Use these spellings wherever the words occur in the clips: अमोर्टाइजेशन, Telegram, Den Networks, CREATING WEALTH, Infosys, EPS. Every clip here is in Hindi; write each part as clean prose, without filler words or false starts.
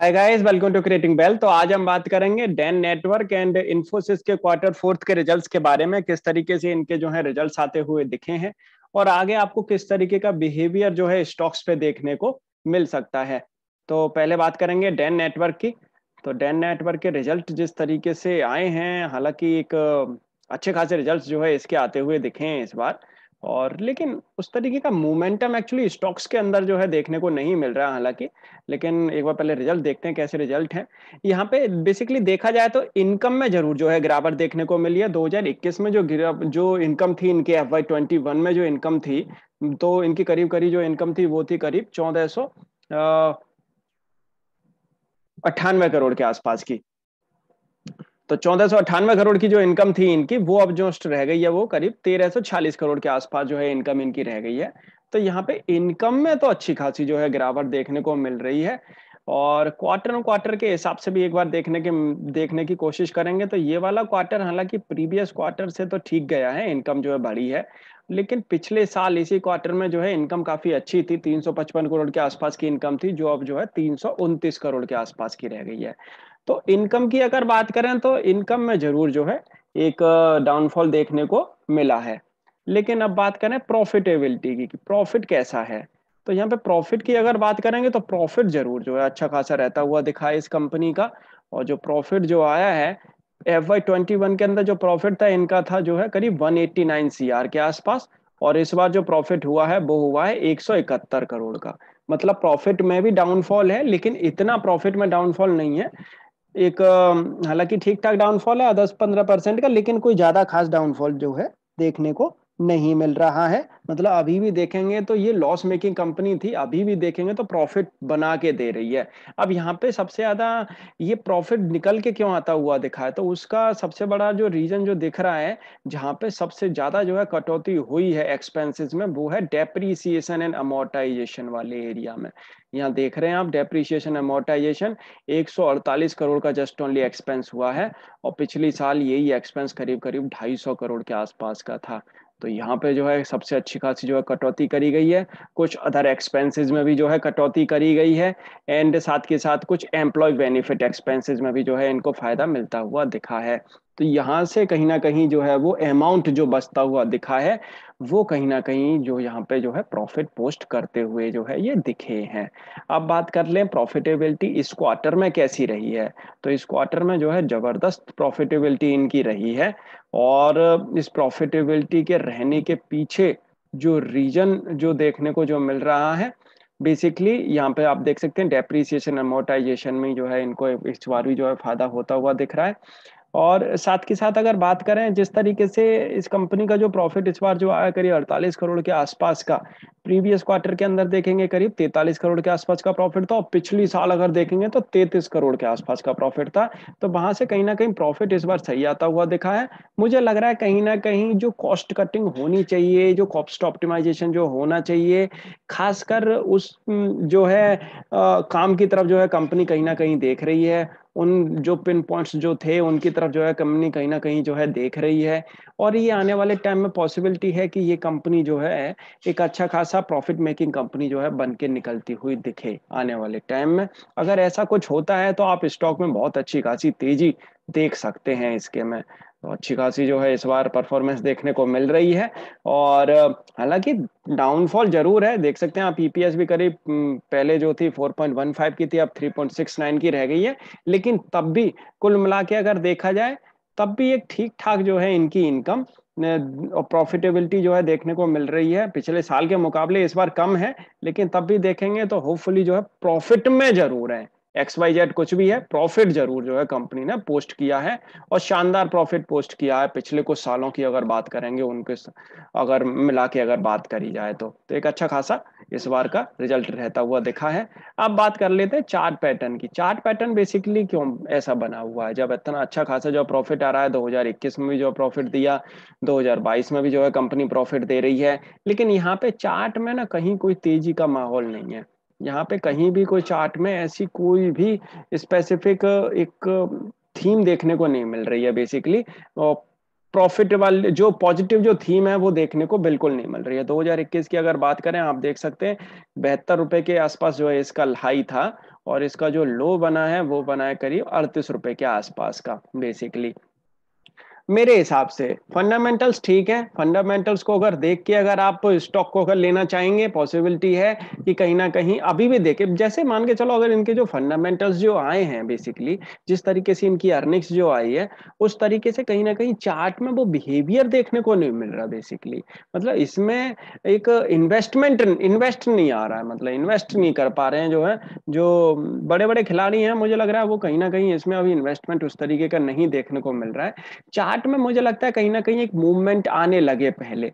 Hi guys, welcome to creating बेल। तो आज हम बात करेंगे डेन नेटवर्क एंड इन्फोसिस के Q4 के रिजल्ट्स के बारे में, किस तरीके से इनके जो है रिजल्ट्स आते हुए दिखे हैं और आगे आपको किस तरीके का बिहेवियर जो है स्टॉक्स पे देखने को मिल सकता है। तो पहले बात करेंगे डेन नेटवर्क की। तो डेन नेटवर्क के रिजल्ट जिस तरीके से आए हैं, हालांकि एक अच्छे खासे रिजल्ट जो है इसके आते हुए दिखे हैं इस बार, और लेकिन उस तरीके का मोमेंटम एक्चुअली स्टॉक्स के अंदर जो है देखने को नहीं मिल रहा हालांकि। लेकिन एक बार पहले रिजल्ट देखते हैं कैसे रिजल्ट हैं। यहाँ पे बेसिकली देखा जाए तो इनकम में जरूर जो है गिरावट देखने को मिली है। 2021 में जो इनकम थी इनके, FY21 में जो इनकम थी, तो इनकी करीब जो इनकम थी वो थी करीब 1498 करोड़ के आसपास की। तो 1498 करोड़ की जो इनकम थी इनकी, वो अब जो रह गई है वो करीब 1340 करोड़ के आसपास जो है इनकम इनकी रह गई है। तो यहाँ पे इनकम में तो अच्छी खासी जो है गिरावट देखने को मिल रही है। और Q1 के हिसाब से भी एक बार देखने की कोशिश करेंगे तो ये वाला क्वार्टर हालांकि प्रीवियस क्वार्टर से तो ठीक गया है, इनकम जो है बढ़ी है, लेकिन पिछले साल इसी क्वार्टर में जो है इनकम काफी अच्छी थी, 355 करोड़ के आसपास की इनकम थी, जो अब जो है 329 करोड़ के आसपास की रह गई है। तो इनकम की अगर बात करें तो इनकम में जरूर जो है एक डाउनफॉल देखने को मिला है। लेकिन अब बात करें प्रॉफिटेबिलिटी की, प्रॉफिट कैसा है। तो यहाँ पे प्रॉफिट की अगर बात करेंगे तो प्रॉफिट जरूर जो है अच्छा खासा रहता हुआ दिखा है इस कंपनी का। और जो प्रॉफिट जो आया है FY21 के अंदर, जो प्रॉफिट था इनका था जो है करीब 189 CR के आसपास, और इस बार जो प्रॉफिट हुआ है वो हुआ है 171 करोड़ का। मतलब प्रॉफिट में भी डाउनफॉल है, लेकिन इतना प्रॉफिट में डाउनफॉल नहीं है, एक हालांकि ठीक ठाक डाउनफॉल है 10-15% का, लेकिन कोई ज्यादा खास डाउनफॉल जो है देखने को नहीं मिल रहा है। मतलब अभी भी देखेंगे तो ये लॉस मेकिंग कंपनी थी, अभी भी देखेंगे तो प्रॉफिट बना के दे रही है। अब यहाँ पे सबसे ज्यादा ये प्रॉफिट निकल के क्यों आता हुआ दिखा है, तो उसका सबसे बड़ा जो रीजन जो दिख रहा है, जहाँ पे सबसे ज्यादा जो है कटौती हुई है एक्सपेंसेस में, वो है डेप्रीसिएशन एंड अमोर्टाइजेशन वाले एरिया में। यहाँ देख रहे हैं आप, डेप्रीसिएशन अमोर्टाइजेशन 148 करोड़ का जस्ट ओनली एक्सपेंस हुआ है, और पिछले साल यही एक्सपेंस करीब 250 करोड़ के आसपास का था। तो यहाँ पे जो है सबसे अच्छी खासी जो है कटौती करी गई है। कुछ अदर एक्सपेंसेस में भी जो है कटौती करी गई है, एंड साथ के साथ कुछ एम्प्लॉय बेनिफिट एक्सपेंसेस में भी जो है इनको फायदा मिलता हुआ दिखा है। तो यहाँ से कहीं ना कहीं जो है वो अमाउंट जो बचता हुआ दिखा है वो कहीं ना कहीं जो यहाँ पे जो है प्रॉफिट पोस्ट करते हुए जो है ये दिखे हैं। अब बात कर लें प्रॉफिटेबिलिटी इस क्वार्टर में कैसी रही है। तो इस क्वार्टर में जो है जबरदस्त प्रॉफिटेबिलिटी इनकी रही है, और इस प्रॉफिटेबिलिटी के रहने के पीछे जो रीजन जो देखने को जो मिल रहा है, बेसिकली यहाँ पे आप देख सकते हैं डेप्रीसिएशन अमोर्टाइजेशन में जो है इनको इस बार भी जो है फायदा होता हुआ दिख रहा है। और साथ के साथ अगर बात करें जिस तरीके से इस कंपनी का जो प्रॉफिट इस बार जो आया करीब 48 करोड़ के आसपास का, प्रीवियस क्वार्टर के अंदर देखेंगे करीब 43 करोड़ के आसपास का प्रॉफिट था, और पिछली साल अगर देखेंगे तो 33 करोड़ के आसपास का प्रॉफिट था। तो वहां से कहीं ना कहीं प्रॉफिट इस बार सही आता हुआ दिखा है। मुझे लग रहा है कहीं ना कहीं जो कॉस्ट कटिंग होनी चाहिए, जो कॉस्ट ऑप्टिमाइजेशन जो होना चाहिए, खासकर उस जो है काम की तरफ जो है कंपनी कहीं ना कहीं देख रही है, उन जो पिन पॉइंट्स जो थे उनकी तरफ जो है कंपनी कहीं ना कहीं जो है देख रही है। और ये आने वाले टाइम में पॉसिबिलिटी है कि ये कंपनी जो है एक अच्छा खासा प्रॉफिट मेकिंग कंपनी जो है बन के निकलती हुई दिखे आने वाले टाइम में। अगर ऐसा कुछ होता है तो आप स्टॉक में बहुत अच्छी खासी तेजी देख सकते हैं इसके में। तो अच्छी खासी जो है इस बार परफॉर्मेंस देखने को मिल रही है, और हालांकि डाउनफॉल जरूर है, देख सकते हैं आप। EPS भी करीब पहले जो थी 4.15 की थी, अब 3.69 की रह गई है, लेकिन तब भी कुल मिला के अगर देखा जाए तब भी एक ठीक ठाक जो है इनकी इनकम और प्रॉफिटेबिलिटी जो है देखने को मिल रही है। पिछले साल के मुकाबले इस बार कम है, लेकिन तब भी देखेंगे तो होपफुली जो है प्रॉफिट में जरूर है, XYZ कुछ भी है, प्रॉफिट जरूर जो है कंपनी ने पोस्ट किया है, और शानदार प्रॉफिट पोस्ट किया है। पिछले कुछ सालों की अगर बात करेंगे उनके अगर मिला के अगर बात करी जाए तो एक अच्छा खासा इस बार का रिजल्ट रहता हुआ दिखा है। अब बात कर लेते हैं चार्ट पैटर्न की। चार्ट पैटर्न बेसिकली क्यों ऐसा बना हुआ है, जब इतना अच्छा खासा जो प्रॉफिट आ रहा है, 2021 में भी जो प्रॉफिट दिया, 2022 में भी जो है कंपनी प्रॉफिट दे रही है, लेकिन यहाँ पे चार्ट में ना कहीं कोई तेजी का माहौल नहीं है। यहाँ पे कहीं भी कोई चार्ट में ऐसी कोई भी स्पेसिफिक एक थीम देखने को नहीं मिल रही है बेसिकली, और प्रॉफिट वाले जो पॉजिटिव जो थीम है वो देखने को बिल्कुल नहीं मिल रही है। 2021 की अगर बात करें, आप देख सकते हैं 72 रुपए के आसपास जो है इसका हाई था, और इसका जो लो बना है वो बना है करीब 38 रुपए के आसपास का। बेसिकली मेरे हिसाब से फंडामेंटल्स ठीक है, फंडामेंटल्स को अगर देख के अगर आप स्टॉक को अगर लेना चाहेंगे, पॉसिबिलिटी है कि कहीं ना कहीं अभी भी देखे, जैसे मान के चलो अगर इनके जो फंडामेंटल्स जो आए हैं, बेसिकली जिस तरीके से इनकी अर्निंग्स जो आई है उस तरीके से कहीं ना कहीं चार्ट में वो बिहेवियर देखने को नहीं मिल रहा। बेसिकली मतलब इसमें एक इन्वेस्ट नहीं आ रहा है, मतलब इन्वेस्ट नहीं कर पा रहे हैं जो है, जो बड़े बड़े खिलाड़ी हैं मुझे लग रहा है वो कहीं ना कहीं इसमें अभी इन्वेस्टमेंट उस तरीके का नहीं देखने को मिल रहा है। चार्ट में मुझे लगता है कहीं ना कहीं एक मूवमेंट आने लगे पहले,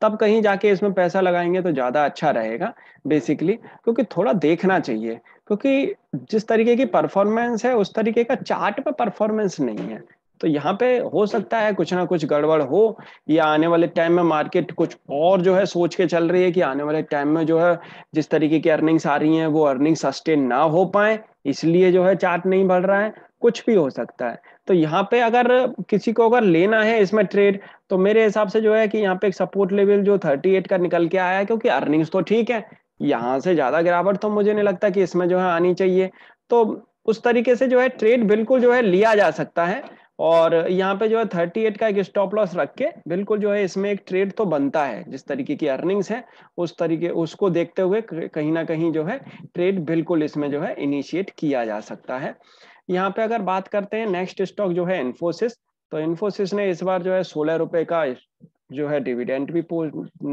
तब कहीं जाके इसमें पैसा लगाएंगे तो ज्यादा अच्छा रहेगा बेसिकली, क्योंकि थोड़ा देखना चाहिए, क्योंकि जिस तरीके की परफॉर्मेंस है उस तरीके का चार्ट पे परफॉर्मेंस नहीं है। तो यहाँ पे हो सकता है कुछ ना कुछ गड़बड़ हो, या आने वाले टाइम में मार्केट कुछ और जो है सोच के चल रही है कि आने वाले टाइम में जो है जिस तरीके की अर्निंग्स आ रही हैं वो अर्निंग्स सस्टेन ना हो पाए, इसलिए जो है चार्ट नहीं बढ़ रहा है, कुछ भी हो सकता है। तो यहाँ पे अगर किसी को अगर लेना है इसमें ट्रेड, तो मेरे हिसाब से जो है कि यहाँ पे एक सपोर्ट लेवल जो 38 का निकल के आया है, क्योंकि अर्निंग्स तो ठीक है, यहाँ से ज्यादा गिरावट तो मुझे नहीं लगता कि इसमें जो है आनी चाहिए। तो उस तरीके से जो है ट्रेड बिल्कुल जो है लिया जा सकता है, और यहाँ पे जो है 38 का एक स्टॉप लॉस रख के बिल्कुल जो है इसमें एक ट्रेड तो बनता है। जिस तरीके की अर्निंग्स है उस तरीके उसको देखते हुए कहीं ना कहीं जो है ट्रेड बिल्कुल इसमें जो है इनिशिएट किया जा सकता है। यहाँ पे अगर बात करते हैं नेक्स्ट स्टॉक जो है इन्फोसिस, तो इन्फोसिस ने इस बार जो है 16 रुपए का जो है डिविडेंड भी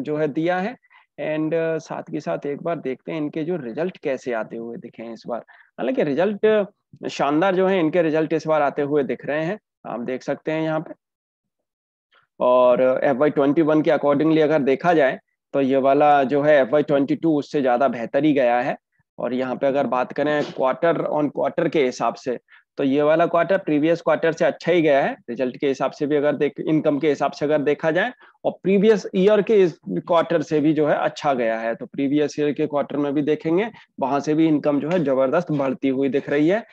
जो है दिया है, एंड साथ के साथ एक बार देखते हैं इनके जो रिजल्ट कैसे आते हुए दिखे हैं इस बार। हालांकि रिजल्ट शानदार जो है इनके रिजल्ट इस बार आते हुए दिख रहे हैं, आप देख सकते हैं यहाँ पे। और FY21 के अकॉर्डिंगली अगर देखा जाए तो ये वाला जो है FY22 उससे ज्यादा बेहतर ही गया है। और यहाँ पे अगर बात करें क्वार्टर ऑन क्वार्टर के हिसाब से, तो ये वाला क्वार्टर प्रीवियस क्वार्टर से अच्छा ही गया है रिजल्ट के हिसाब से भी, अगर इनकम के हिसाब से अगर देखा जाए, और प्रीवियस ईयर के इस क्वार्टर से भी जो है अच्छा गया है। तो प्रीवियस ईयर के क्वार्टर में भी देखेंगे, वहां से भी इनकम जो है जबरदस्त बढ़ती हुई दिख रही है।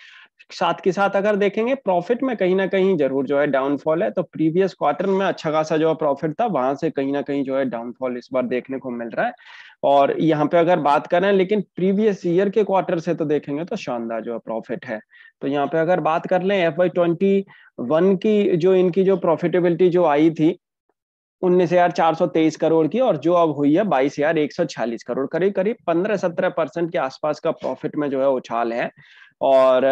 साथ के साथ अगर देखेंगे प्रॉफिट में कहीं ना कहीं जरूर जो है डाउनफॉल है, तो प्रीवियस क्वार्टर में अच्छा खासा जो है प्रॉफिट था, वहां से कहीं ना कहीं जो है डाउनफॉल इस बार देखने को मिल रहा है। और यहाँ पे अगर बात करें लेकिन प्रीवियस ईयर के क्वार्टर से तो देखेंगे तो शानदार जो है प्रॉफिट है। तो यहाँ पे अगर बात कर लें FY21 की जो इनकी जो प्रॉफिटेबिलिटी जो आई थी 19,423 करोड़ की, और जो अब हुई है 22,146 करोड़, करीब करीब 15-17% के आसपास का प्रॉफिट में जो है उछाल है, और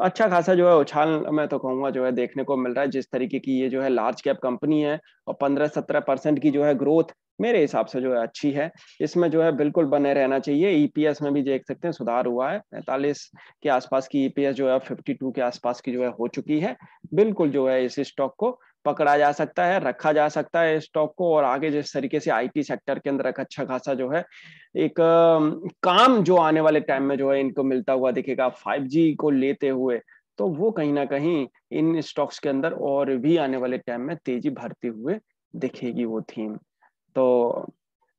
अच्छा खासा जो है उछाल मैं तो कहूँगा जो है देखने को मिल रहा है। जिस तरीके की ये जो है लार्ज कैप कंपनी है और 15-17% की जो है ग्रोथ मेरे हिसाब से जो है अच्छी है, इसमें जो है बिल्कुल बने रहना चाहिए। EPS में भी देख सकते हैं सुधार हुआ है, 45 के आसपास की EPS जो है 52 के आसपास की जो है हो चुकी है। बिल्कुल जो है इस स्टॉक को पकड़ा जा सकता है, रखा जा सकता है इस स्टॉक को, और आगे जिस तरीके से IT सेक्टर के अंदर एक अच्छा खासा जो है एक काम जो आने वाले टाइम में जो है इनको मिलता हुआ दिखेगा 5G को लेते हुए, तो वो कहीं ना कहीं इन स्टॉक्स के अंदर और भी आने वाले टाइम में तेजी भरते हुए दिखेगी वो थीम। तो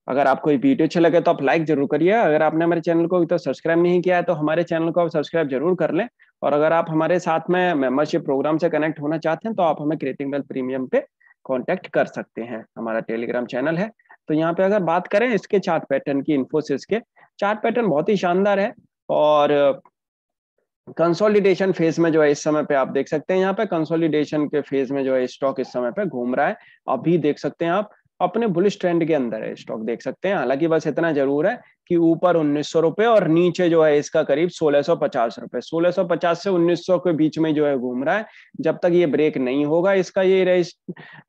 अगर आपको ये वीडियो अच्छा लगे तो आप लाइक जरूर करिए, अगर आपने हमारे चैनल को अभी तक सब्सक्राइब नहीं किया है तो हमारे चैनल को आप सब्सक्राइब जरूर कर लें, और अगर आप हमारे साथ में मेंबरशिप प्रोग्राम से कनेक्ट होना चाहते हैं तो आप हमें क्रिएटिंग वेल्थ प्रीमियम पे कांटेक्ट कर सकते हैं, हमारा टेलीग्राम चैनल है। तो यहाँ पे अगर बात करें इसके चार्ट पैटर्न की, इन्फोसिस के चार्ट पैटर्न बहुत ही शानदार है, और कंसोलिडेशन फेज में जो है इस समय पे आप देख सकते हैं, यहाँ पे कंसोलिडेशन के फेज में जो है स्टॉक इस समय पे घूम रहा है। अभी देख सकते हैं आप अपने बुलिश ट्रेंड के अंदर है स्टॉक, देख सकते हैं। हालांकि बस इतना जरूर है कि ऊपर 1900 रुपए और नीचे जो है इसका करीब 1650 रुपए, 1650 से 1900 के बीच में जो है घूम रहा है। जब तक ये ब्रेक नहीं होगा इसका, ये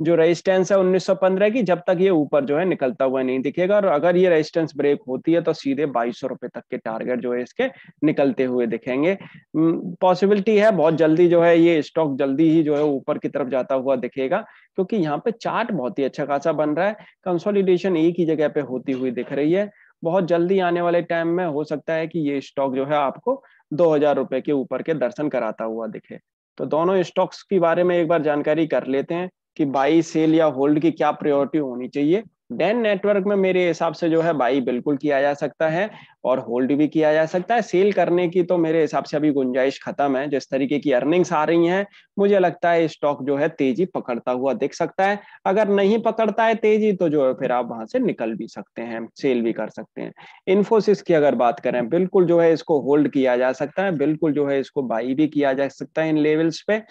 जो रेजिस्टेंस है 1915 की, जब तक ये ऊपर जो है निकलता हुआ नहीं दिखेगा, और अगर ये रेजिस्टेंस ब्रेक होती है तो सीधे 2200 रुपए तक के टारगेट जो है इसके निकलते हुए दिखेंगे। पॉसिबिलिटी है बहुत जल्दी जो है ये स्टॉक जल्दी ही जो है ऊपर की तरफ जाता हुआ दिखेगा, क्योंकि यहाँ पे चार्ट बहुत ही अच्छा खासा बन रहा है, कंसोलिडेशन एक ही जगह पे होती हुई दिख रही है। बहुत जल्दी आने वाले टाइम में हो सकता है कि ये स्टॉक जो है आपको 2000 रुपए के ऊपर के दर्शन कराता हुआ दिखे। तो दोनों स्टॉक्स के बारे में एक बार जानकारी कर लेते हैं कि बाई, सेल या होल्ड की क्या प्रायोरिटी होनी चाहिए। डेन नेटवर्क में मेरे हिसाब से जो है बाई बिल्कुल किया जा सकता है, और होल्ड भी किया जा सकता है। सेल करने की तो मेरे हिसाब से अभी गुंजाइश खत्म है। जिस तरीके की अर्निंग्स आ रही हैं, मुझे लगता है स्टॉक जो है तेजी पकड़ता हुआ दिख सकता है। अगर नहीं पकड़ता है तेजी तो जो है फिर आप वहां से निकल भी सकते हैं, सेल भी कर सकते हैं। इन्फोसिस की अगर बात करें, बिल्कुल जो है इसको होल्ड किया जा सकता है, बिल्कुल जो है इसको बाई भी किया जा सकता है। इन लेवल्स पे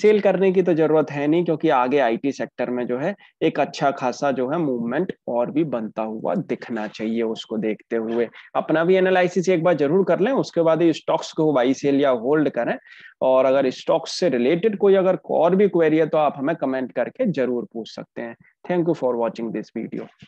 सेल करने की तो जरूरत है नहीं, क्योंकि आगे आईटी सेक्टर में जो है एक अच्छा खासा जो है मूवमेंट और भी बनता हुआ दिखना चाहिए। उसको देखते हुए अपना भी एनालिसिस एक बार जरूर कर लें, उसके बाद ही स्टॉक्स को बाई सेल या होल्ड करें। और अगर स्टॉक्स से रिलेटेड कोई अगर और भी क्वेरी है तो आप हमें कमेंट करके जरूर पूछ सकते हैं। Thank you for watching this video.